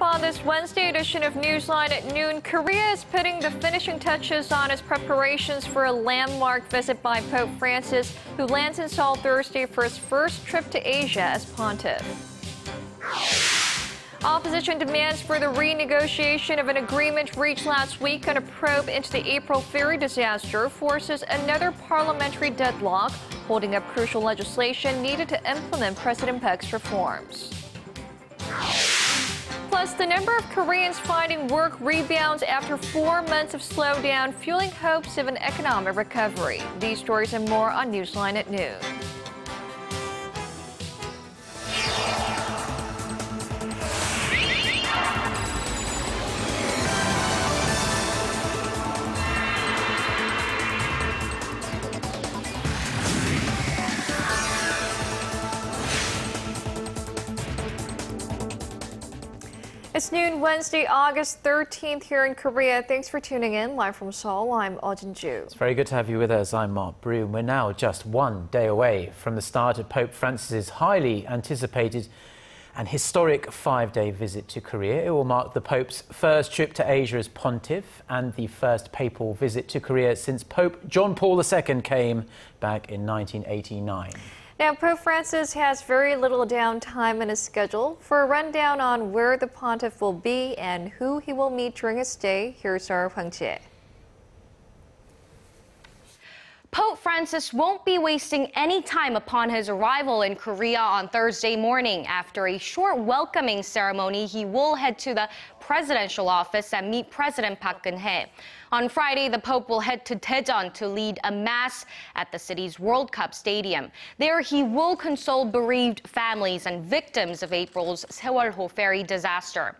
up on this Wednesday edition of Newsline at noon, Korea is putting the finishing touches on its preparations for a landmark visit by Pope Francis, who lands in Seoul Thursday for his first trip to Asia as pontiff. Opposition demands for the renegotiation of an agreement reached last week on a probe into the April ferry disaster forces another parliamentary deadlock, holding up crucial legislation needed to implement President Park's reforms. Plus, the number of Koreans finding work rebounds after 4 months of slowdown, fueling hopes of an economic recovery. These stories and more on Newsline at noon. It's noon Wednesday, August 13th here in Korea. Thanks for tuning in. Live from Seoul, I'm Oh Jin-ju. It's very good to have you with us. I'm Mark Broom. We're now just 1 day away from the start of Pope Francis's highly anticipated and historic 5-day visit to Korea. It will mark the Pope's first trip to Asia as pontiff and the first papal visit to Korea since Pope John Paul II came back in 1989. Now, Pope Francis has very little downtime in his schedule. For a rundown on where the pontiff will be and who he will meet during his stay, here's our Hwang Ji-hye. Pope Francis won't be wasting any time upon his arrival in Korea on Thursday morning. After a short welcoming ceremony, he will head to the presidential office and meet President Park Geun-hye. On Friday, the Pope will head to Daejeon to lead a mass at the city's World Cup Stadium. There, he will console bereaved families and victims of April's Sewol-ho ferry disaster.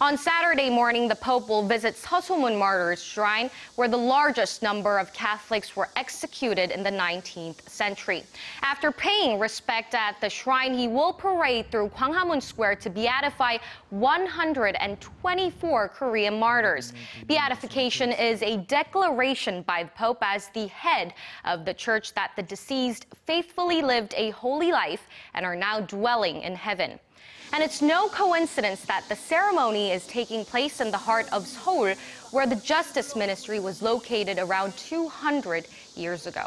On Saturday morning, the Pope will visit Seosomun Martyrs' Shrine, where the largest number of Catholics were executed in the 19th century. After paying respect at the shrine, he will parade through Gwanghwamun Square to beatify 124 Korean martyrs. Beatification is a declaration by the Pope as the head of the church that the deceased faithfully lived a holy life and are now dwelling in heaven. And it's no coincidence that the ceremony is taking place in the heart of Seoul, where the Justice Ministry was located around 200 years ago.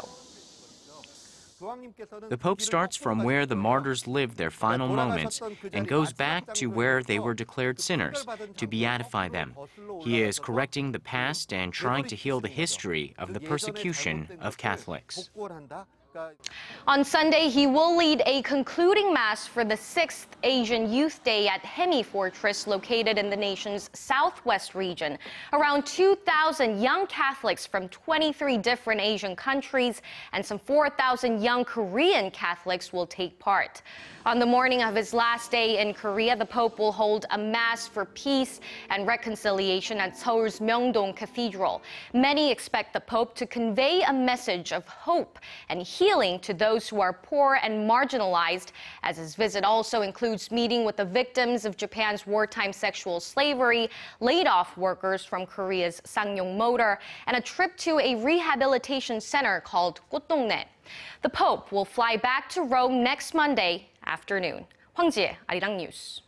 The Pope starts from where the martyrs lived their final moments and goes back to where they were declared sinners to beatify them. He is correcting the past and trying to heal the history of the persecution of Catholics. On Sunday, he will lead a concluding mass for the 6th Asian Youth Day at Haemi Fortress, located in the nation's southwest region. Around 2,000 young Catholics from 23 different Asian countries and some 4,000 young Korean Catholics will take part. On the morning of his last day in Korea, the Pope will hold a mass for peace and reconciliation at Seoul's Myeongdong Cathedral. Many expect the Pope to convey a message of hope and healing to those who are poor and marginalized, as his visit also includes meeting with the victims of Japan's wartime sexual slavery, laid-off workers from Korea's Ssangyong Motor, and a trip to a rehabilitation center called Gotongne. The Pope will fly back to Rome next Monday afternoon. Hwang Ji-hye, Arirang News.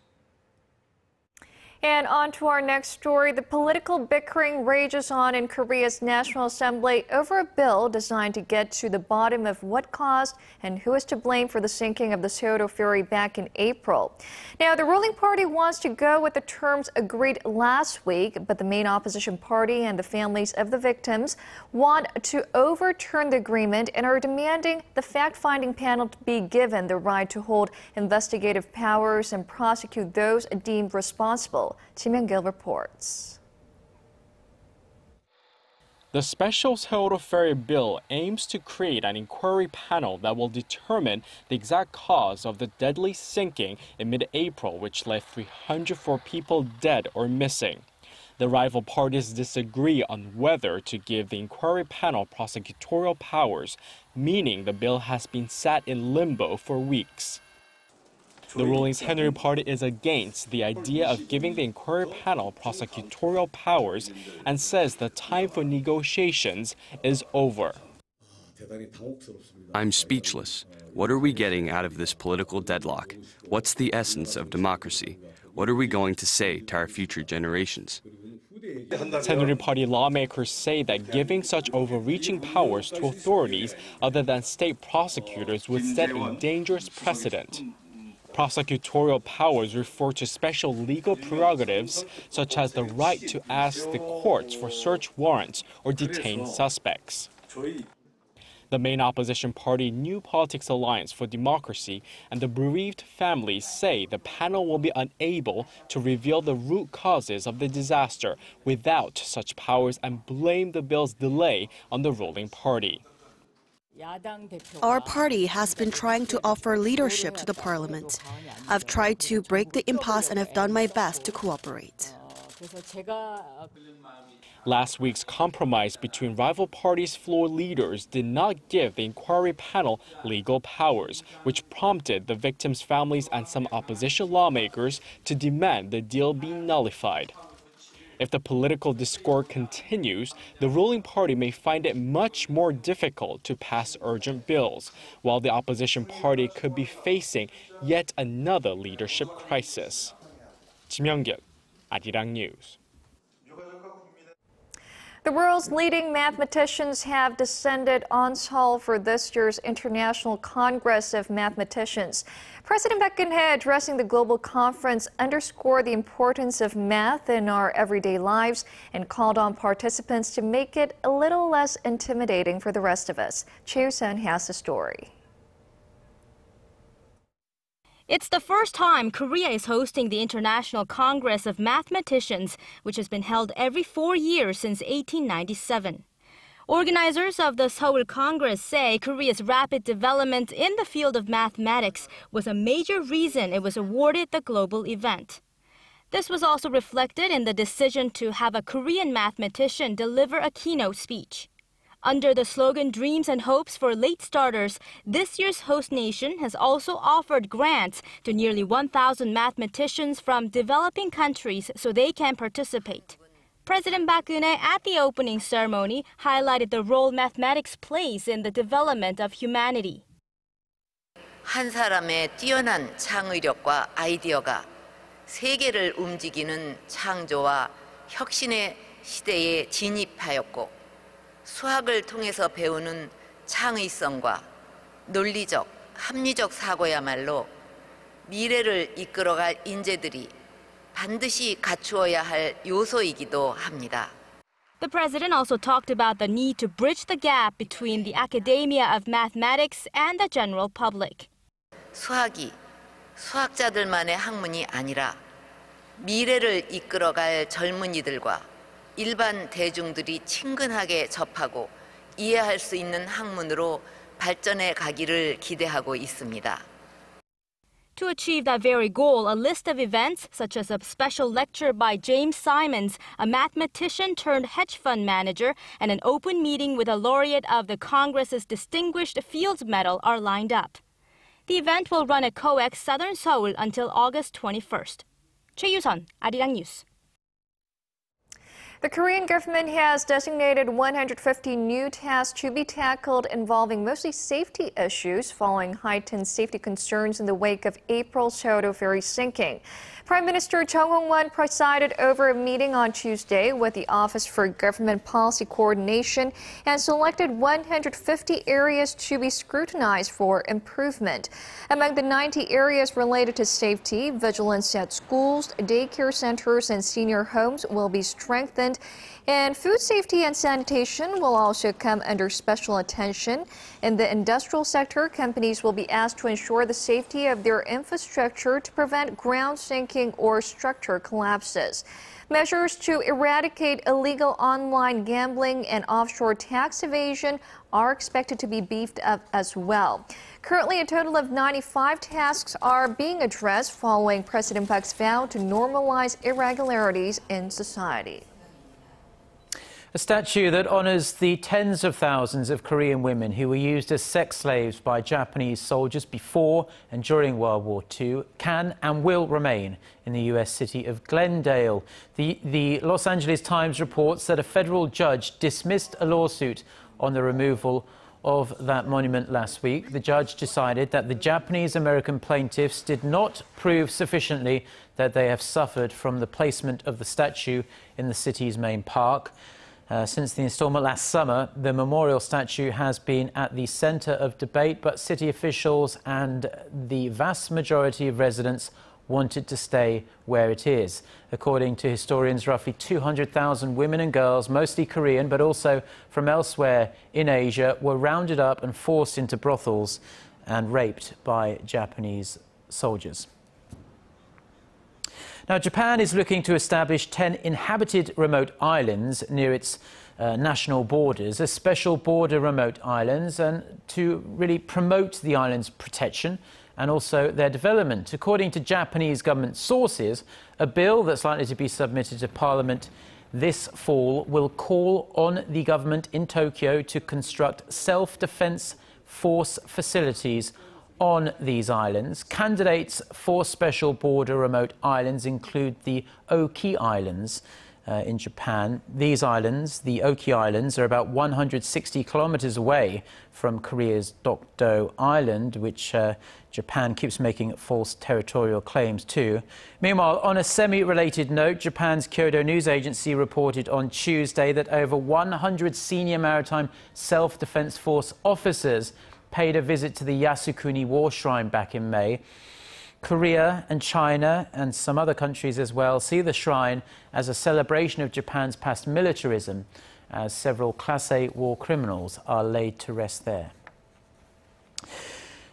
And on to our next story. The political bickering rages on in Korea's National Assembly over a bill designed to get to the bottom of what caused and who is to blame for the sinking of the Sewol-ho ferry back in April. Now, the ruling party wants to go with the terms agreed last week, but the main opposition party and the families of the victims want to overturn the agreement and are demanding the fact-finding panel to be given the right to hold investigative powers and prosecute those deemed responsible. Ji Myung-gill reports. The special Sewol-ho ferry bill aims to create an inquiry panel that will determine the exact cause of the deadly sinking in mid-April, which left 304 people dead or missing. The rival parties disagree on whether to give the inquiry panel prosecutorial powers, meaning the bill has been sat in limbo for weeks. The ruling's Henry Party is against the idea of giving the inquiry panel prosecutorial powers and says the time for negotiations is over. I'm speechless. What are we getting out of this political deadlock? What's the essence of democracy? What are we going to say to our future generations? Henry Party lawmakers say that giving such overreaching powers to authorities other than state prosecutors would set a dangerous precedent. Prosecutorial powers refer to special legal prerogatives, such as the right to ask the courts for search warrants or detain suspects. The main opposition party, New Politics Alliance for Democracy, and the bereaved families say the panel will be unable to reveal the root causes of the disaster without such powers and blame the bill's delay on the ruling party. Our party has been trying to offer leadership to the parliament. I've tried to break the impasse and have done my best to cooperate. Last week's compromise between rival parties' floor leaders did not give the inquiry panel legal powers, which prompted the victims' families and some opposition lawmakers to demand the deal be nullified. If the political discord continues, the ruling party may find it much more difficult to pass urgent bills, while the opposition party could be facing yet another leadership crisis. Ji Myung-gill, Arirang News. The world's leading mathematicians have descended on Seoul for this year's International Congress of Mathematicians. President Park Geun-hye, addressing the global conference, underscored the importance of math in our everyday lives and called on participants to make it a little less intimidating for the rest of us. Choi You-sun has the story. It's the first time Korea is hosting the International Congress of Mathematicians, which has been held every 4 years since 1897. Organizers of the Seoul Congress say Korea's rapid development in the field of mathematics was a major reason it was awarded the global event. This was also reflected in the decision to have a Korean mathematician deliver a keynote speech. Under the slogan Dreams and Hopes for Late Starters, this year's host nation has also offered grants to nearly 1,000 mathematicians from developing countries so they can participate. President Park Geun-hye at the opening ceremony highlighted the role mathematics plays in the development of humanity. 한 사람의 뛰어난 창의력과 아이디어가 세계를 움직이는 창조와 혁신의 시대에 진입하였고 수학을 통해서 배우는 창의성과 논리적, 합리적 사고야말로 미래를 이끌어갈 인재들이 반드시 갖추어야 할 요소이기도 합니다. The president also talked about the need to bridge the gap between the academia of mathematics and the general public. 수학이 수학자들만의 학문이 아니라 미래를 이끌어갈 젊은이들과 일반 대중들이 친근하게 접하고 이해할 수 있는 학문으로 발전해 가기를 기대하고 있습니다. To achieve that very goal, a list of events, such as a special lecture by James Simons, a mathematician turned hedge fund manager, and an open meeting with a laureate of the Congress's Distinguished Fields Medal are lined up. The event will run at COEX Southern Seoul until August 21st. Choi You-sun, Arirang News. The Korean government has designated 150 new tasks to be tackled involving mostly safety issues following heightened safety concerns in the wake of April's Seoul ferry sinking. Prime Minister Chung Hong-won presided over a meeting on Tuesday with the Office for Government Policy Coordination and selected 150 areas to be scrutinized for improvement. Among the 90 areas related to safety, vigilance at schools, daycare centers, and senior homes will be strengthened. And food safety and sanitation will also come under special attention. In the industrial sector, companies will be asked to ensure the safety of their infrastructure to prevent ground sinking or structure collapses. Measures to eradicate illegal online gambling and offshore tax evasion are expected to be beefed up as well. Currently, a total of 95 tasks are being addressed following President Park's vow to normalize irregularities in society. A statue that honors the tens of thousands of Korean women who were used as sex slaves by Japanese soldiers before and during World War II can and will remain in the U.S. city of Glendale. The Los Angeles Times reports that a federal judge dismissed a lawsuit on the removal of that monument last week, the judge decided that the Japanese-American plaintiffs did not prove sufficiently that they have suffered from the placement of the statue in the city's main park. Since the installment last summer, the memorial statue has been at the centre of debate, but city officials and the vast majority of residents wanted to stay where it is. According to historians, roughly 200,000 women and girls, mostly Korean but also from elsewhere in Asia, were rounded up and forced into brothels and raped by Japanese soldiers. Now, Japan is looking to establish 10 inhabited remote islands near its national borders, as special border remote islands, and to really promote the island's protection and also their development. According to Japanese government sources, a bill that's likely to be submitted to Parliament this fall will call on the government in Tokyo to construct self-defense force facilities on these islands. Candidates for special border remote islands include the Oki Islands in Japan. These islands, the Oki Islands, are about 160 kilometers away from Korea's Dokdo Island, which Japan keeps making false territorial claims to. Meanwhile, on a semi-related note, Japan's Kyodo News Agency reported on Tuesday that over 100 senior maritime self-defense force officers paid a visit to the Yasukuni War Shrine back in May. Korea and China and some other countries as well see the shrine as a celebration of Japan's past militarism, as several Class A war criminals are laid to rest there.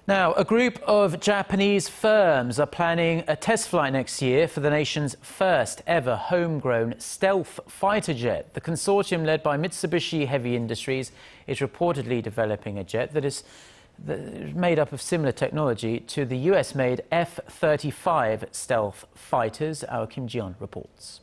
Now, a group of Japanese firms are planning a test flight next year for the nation's first ever homegrown stealth fighter jet. The consortium led by Mitsubishi Heavy Industries is reportedly developing a jet that is made up of similar technology to the US-made F-35 stealth fighters. Our Kim Ji-yeon reports.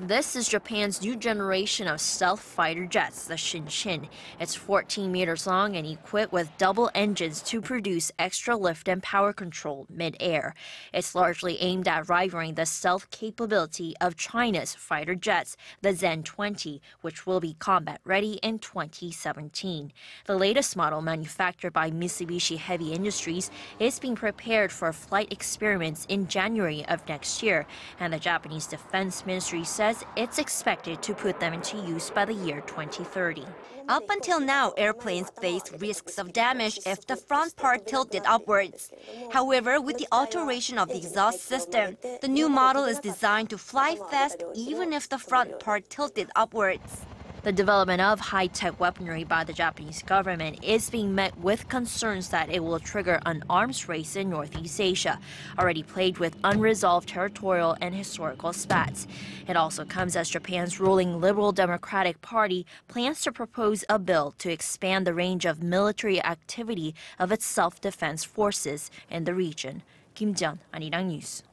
This is Japan's new generation of stealth fighter jets, the Shinshin. It's 14 meters long and equipped with double engines to produce extra lift and power control mid-air. It's largely aimed at rivaling the stealth capability of China's fighter jets, the Zen-20, which will be combat-ready in 2017. The latest model, manufactured by Mitsubishi Heavy Industries, is being prepared for flight experiments in January of next year, and the Japanese Defense Ministry says it's expected to put them into use by the year 2030. Up until now, airplanes faced risks of damage if the front part tilted upwards. However, with the alteration of the exhaust system, the new model is designed to fly fast even if the front part tilted upwards. The development of high-tech weaponry by the Japanese government is being met with concerns that it will trigger an arms race in Northeast Asia, already plagued with unresolved territorial and historical spats. It also comes as Japan's ruling Liberal Democratic Party plans to propose a bill to expand the range of military activity of its self-defense forces in the region. Kim Ji-yeon, Arirang News.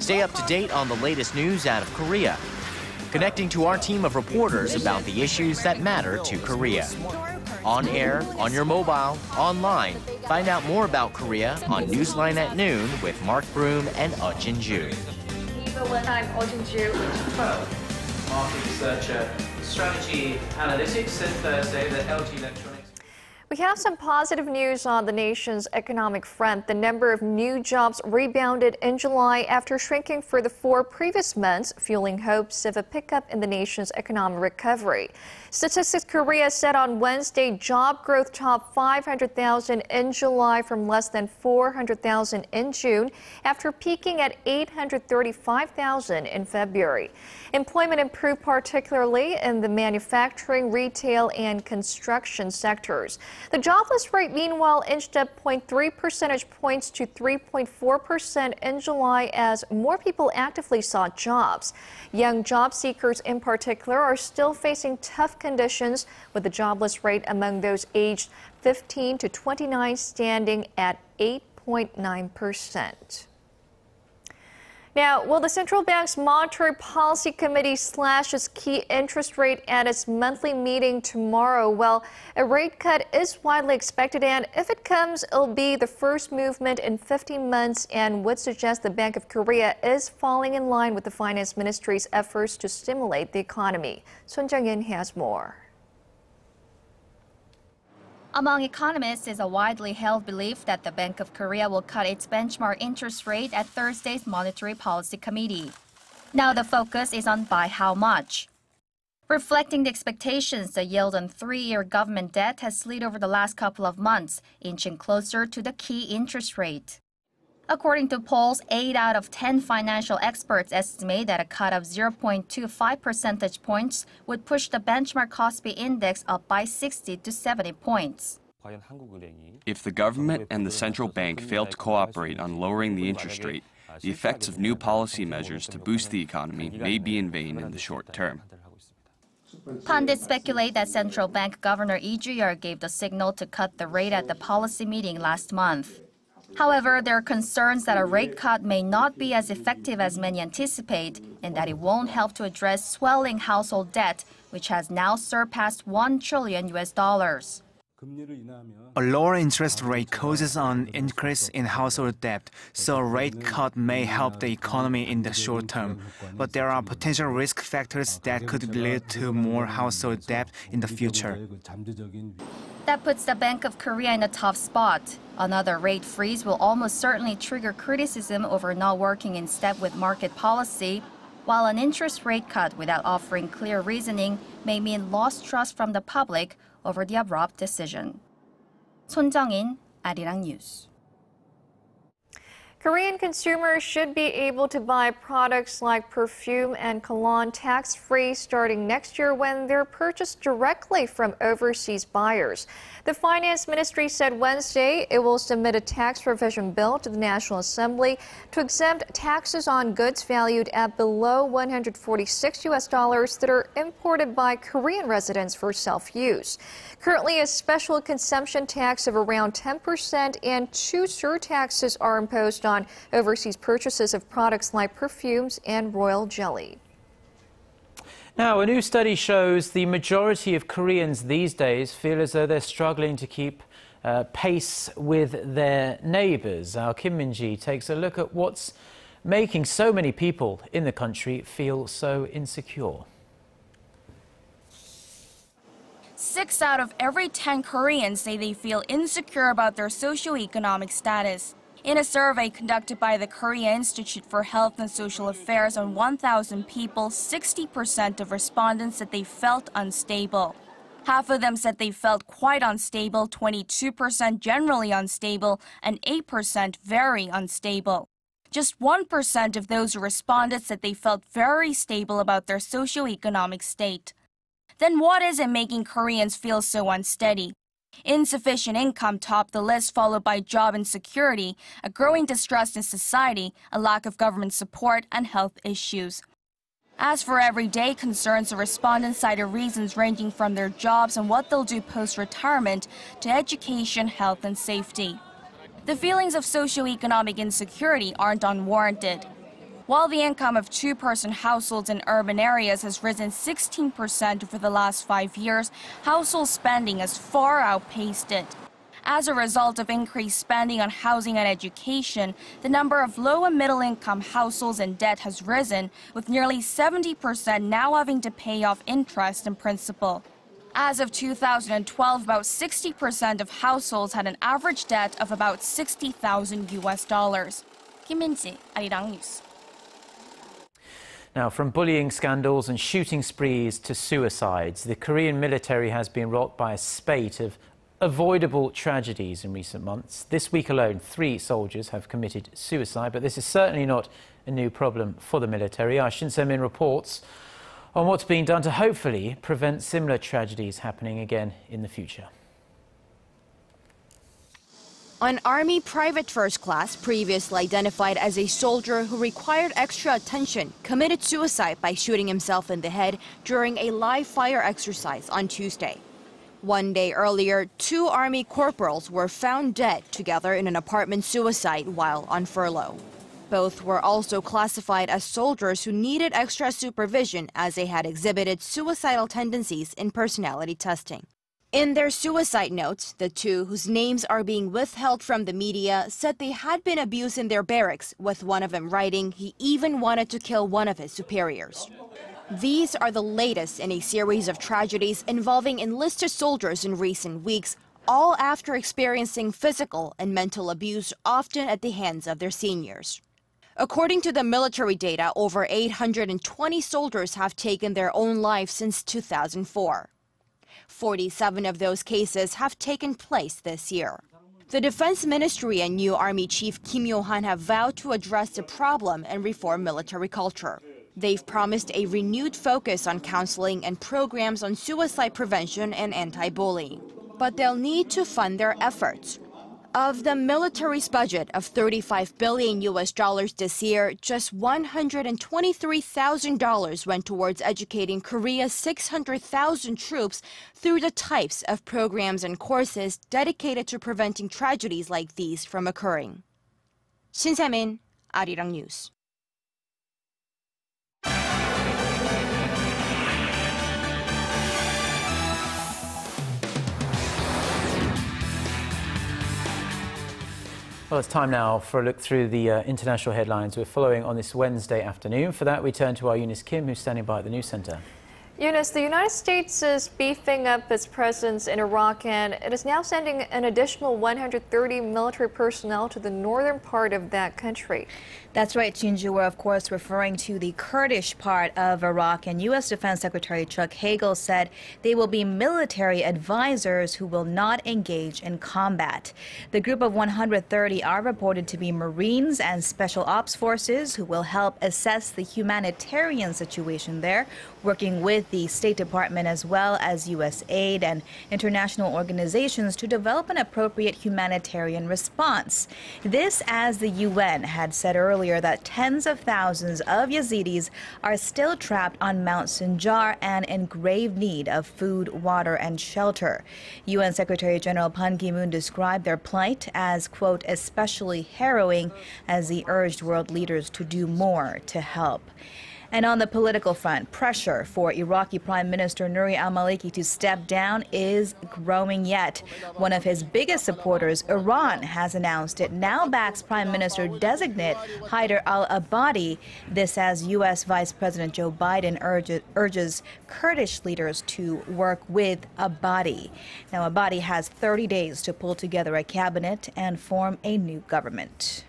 Stay up to date on the latest news out of Korea, connecting to our team of reporters about the issues that matter to Korea. On air, on your mobile, online. Find out more about Korea on Newsline at Noon with Mark Broom and Oh Jin-ju. I'm Oh Jin-ju. Market researcher, strategy analytics, and Thursday, the LG Electronics. We have some positive news on the nation's economic front. The number of new jobs rebounded in July after shrinking for the 4 previous months, fueling hopes of a pickup in the nation's economic recovery. Statistics Korea said on Wednesday job growth topped 500,000 in July from less than 400,000 in June, after peaking at 835,000 in February. Employment improved particularly in the manufacturing, retail, and construction sectors. The jobless rate, meanwhile, inched up 0.3 percentage points to 3.4% in July as more people actively sought jobs. Young job seekers in particular are still facing tough conditions, with the jobless rate among those aged 15 to 29 standing at 8.9%. Now, will the central bank's monetary policy committee slash its key interest rate at its monthly meeting tomorrow? Well, a rate cut is widely expected, and if it comes, it'll be the first movement in 15 months and would suggest the Bank of Korea is falling in line with the finance ministry's efforts to stimulate the economy. Sohn Jung-in has more. Among economists is a widely held belief that the Bank of Korea will cut its benchmark interest rate at Thursday's Monetary Policy Committee. Now the focus is on by how much. Reflecting the expectations, the yield on three-year government debt has slid over the last couple of months, inching closer to the key interest rate. According to polls, 8 out of 10 financial experts estimate that a cut of 0.25 percentage points would push the benchmark Kospi index up by 60 to 70 points. If the government and the central bank fail to cooperate on lowering the interest rate, the effects of new policy measures to boost the economy may be in vain in the short term. Pundits speculate that central bank governor Lee Ju-yeol gave the signal to cut the rate at the policy meeting last month. However, there are concerns that a rate cut may not be as effective as many anticipate and that it won't help to address swelling household debt, which has now surpassed $1 trillion. A lower interest rate causes an increase in household debt, so a rate cut may help the economy in the short term. But there are potential risk factors that could lead to more household debt in the future. That puts the Bank of Korea in a tough spot. Another rate freeze will almost certainly trigger criticism over not working in step with market policy, while an interest rate cut without offering clear reasoning may mean lost trust from the public over the abrupt decision. Sohn Jung-in, Arirang News. Korean consumers should be able to buy products like perfume and cologne tax-free starting next year when they're purchased directly from overseas buyers. The finance ministry said Wednesday it will submit a tax revision bill to the National Assembly to exempt taxes on goods valued at below $146 that are imported by Korean residents for self-use. Currently, a special consumption tax of around 10% and 2 surtaxes are imposed on overseas purchases of products like perfumes and royal jelly. Now, a new study shows the majority of Koreans these days feel as though they're struggling to keep pace with their neighbours. Our Kim Myung-gyul takes a look at what's making so many people in the country feel so insecure. 6 out of every 10 Koreans say they feel insecure about their socioeconomic status. In a survey conducted by the Korea Institute for Health and Social Affairs on 1,000 people, 60% of respondents said they felt unstable. Half of them said they felt quite unstable, 22% generally unstable, and 8% very unstable. Just 1% of those who responded said they felt very stable about their socioeconomic state. Then what is it making Koreans feel so unsteady? Insufficient income topped the list, followed by job insecurity, a growing distrust in society, a lack of government support, and health issues. As for everyday concerns, the respondents cited reasons ranging from their jobs and what they'll do post-retirement to education, health, and safety. The feelings of socioeconomic insecurity aren't unwarranted. While the income of 2-person households in urban areas has risen 16% over the last 5 years, household spending has far outpaced it. As a result of increased spending on housing and education, the number of low- and middle-income households in debt has risen, with nearly 70% now having to pay off interest and principal. As of 2012, about 60% of households had an average debt of about $60,000. Kim Min-ji, Arirang News. Now, from bullying scandals and shooting sprees to suicides, the Korean military has been rocked by a spate of avoidable tragedies in recent months. This week alone, 3 soldiers have committed suicide, but this is certainly not a new problem for the military. Our Shin Se-min reports on what's being done to hopefully prevent similar tragedies happening again in the future. An Army private first class, previously identified as a soldier who required extra attention, committed suicide by shooting himself in the head during a live fire exercise on Tuesday. One day earlier, 2 Army corporals were found dead together in an apartment suicide while on furlough. Both were also classified as soldiers who needed extra supervision as they had exhibited suicidal tendencies in personality testing. In their suicide notes, the two, whose names are being withheld from the media, said they had been abused in their barracks, with one of them writing he even wanted to kill one of his superiors. These are the latest in a series of tragedies involving enlisted soldiers in recent weeks, all after experiencing physical and mental abuse, often at the hands of their seniors. According to the military data, over 820 soldiers have taken their own lives since 2004. 47 of those cases have taken place this year. The Defense Ministry and new Army Chief Kim Yo-han have vowed to address the problem and reform military culture. They've promised a renewed focus on counseling and programs on suicide prevention and anti-bullying. But they'll need to fund their efforts. Of the military's budget of $35 billion this year, just $123,000 went towards educating Korea's 600,000 troops through the types of programs and courses dedicated to preventing tragedies like these from occurring. Shin Se-min, Arirang News. Well, it's time now for a look through the international headlines we're following on this Wednesday afternoon. For that, we turn to our Eunice Kim, who's standing by at the news centre. Eunice, the United States is beefing up its presence in Iraq, and it is now sending an additional 130 military personnel to the northern part of that country. That's right, Jinju. We're, of course, referring to the Kurdish part of Iraq, and U.S. Defense Secretary Chuck Hagel said they will be military advisors who will not engage in combat. The group of 130 are reported to be Marines and Special Ops Forces who will help assess the humanitarian situation there, working with the State Department as well as U.S. aid and international organizations to develop an appropriate humanitarian response. This, as the U.N. had said earlier, that tens of thousands of Yazidis are still trapped on Mount Sinjar and in grave need of food, water, and shelter. UN Secretary General Ban Ki-moon described their plight as, quote, especially harrowing, as he urged world leaders to do more to help. And on the political front, pressure for Iraqi Prime Minister Nouri al-Maliki to step down is growing yet. One of his biggest supporters, Iran, has announced it now backs Prime Minister-designate Haider al-Abadi. This as U.S. Vice President Joe Biden urges Kurdish leaders to work with Abadi. Now, Abadi has 30 days to pull together a cabinet and form a new government.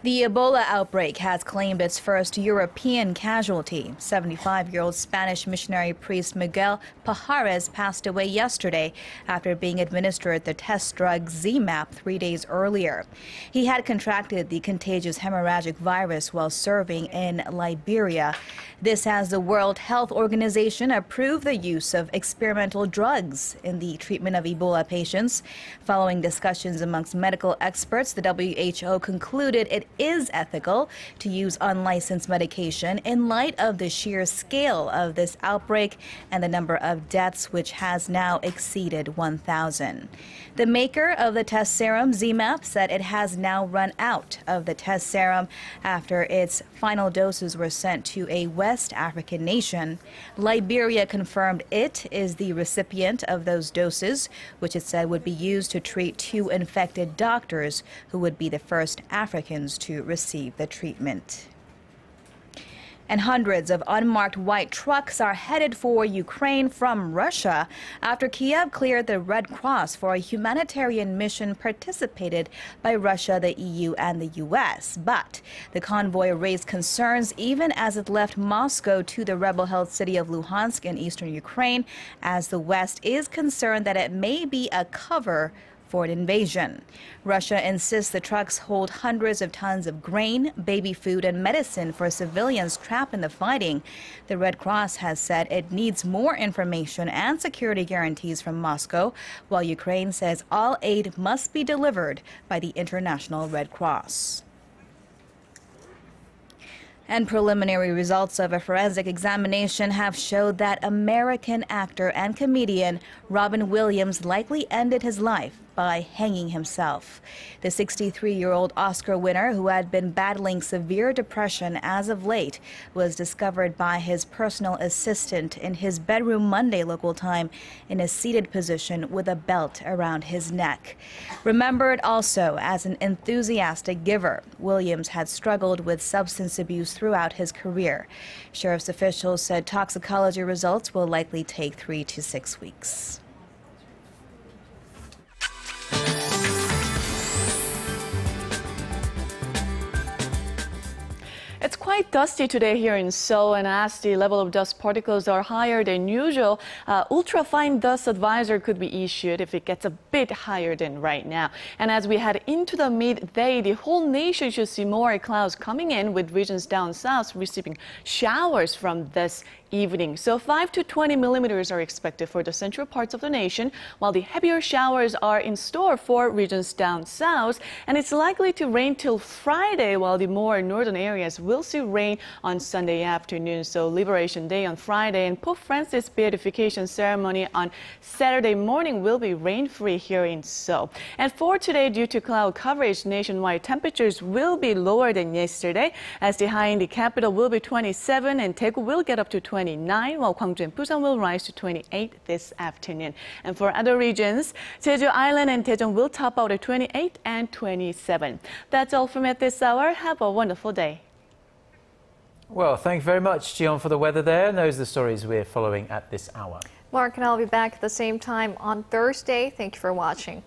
The Ebola outbreak has claimed its first European casualty. 75-year-old Spanish missionary priest Miguel Pajares passed away yesterday after being administered the test drug ZMapp 3 days earlier. He had contracted the contagious hemorrhagic virus while serving in Liberia. This as the World Health Organization approved the use of experimental drugs in the treatment of Ebola patients. Following discussions amongst medical experts, the WHO concluded it is ethical to use unlicensed medication in light of the sheer scale of this outbreak and the number of deaths, which has now exceeded 1,000. The maker of the test serum, ZMapp, said it has now run out of the test serum after its final doses were sent to a West African nation. Liberia confirmed it is the recipient of those doses, which it said would be used to treat two infected doctors who would be the first Africans to receive the treatment. And hundreds of unmarked white trucks are headed for Ukraine from Russia after Kiev cleared the Red Cross for a humanitarian mission participated by Russia, the EU, and the U.S. But the convoy raised concerns even as it left Moscow to the rebel-held city of Luhansk in eastern Ukraine, as the West is concerned that it may be a cover for an invasion. Russia insists the trucks hold hundreds of tons of grain, baby food, and medicine for civilians trapped in the fighting. The Red Cross has said it needs more information and security guarantees from Moscow, while Ukraine says all aid must be delivered by the International Red Cross. And preliminary results of a forensic examination have showed that American actor and comedian Robin Williams likely ended his life by hanging himself. The 63-year-old Oscar winner, who had been battling severe depression as of late, was discovered by his personal assistant in his bedroom Monday local time in a seated position with a belt around his neck. Remembered also as an enthusiastic giver, Williams had struggled with substance abuse throughout his career. Sheriff's officials said toxicology results will likely take 3 to 6 weeks. It's quite dusty today here in Seoul, and as the level of dust particles are higher than usual, ultra-fine dust advisory could be issued if it gets a bit higher than right now. And as we head into the midday, the whole nation should see more clouds coming in, with regions down south receiving showers from this evening. So 5 to 20 millimeters are expected for the central parts of the nation, while the heavier showers are in store for regions down south. And it's likely to rain till Friday, while the more northern areas will see rain on Sunday afternoon. So Liberation Day on Friday and Pope Francis' beatification ceremony on Saturday morning will be rain-free here in Seoul. And for today, due to cloud coverage nationwide, temperatures will be lower than yesterday, as the high in the capital will be 27 and Daegu will get up to 29, while Gwangju and Busan will rise to 28 this afternoon. And for other regions, Jeju Island and Daejeon will top out at 28 and 27. That's all from at this hour. Have a wonderful day. Well, thank you very much, Ji-yeon, for the weather there. And those are the stories we're following at this hour. Mark and I'll be back at the same time on Thursday. Thank you for watching.